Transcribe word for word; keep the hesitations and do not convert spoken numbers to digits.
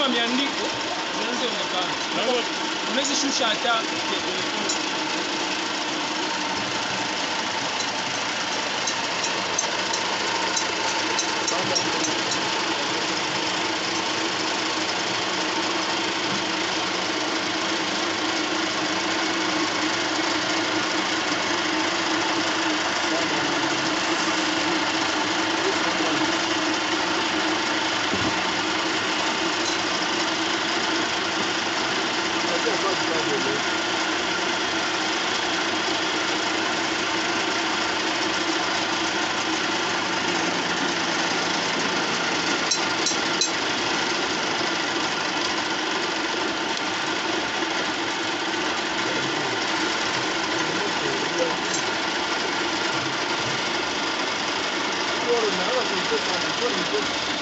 kama miandiko inaanza onekana. Unaweza shusha hata I don't know.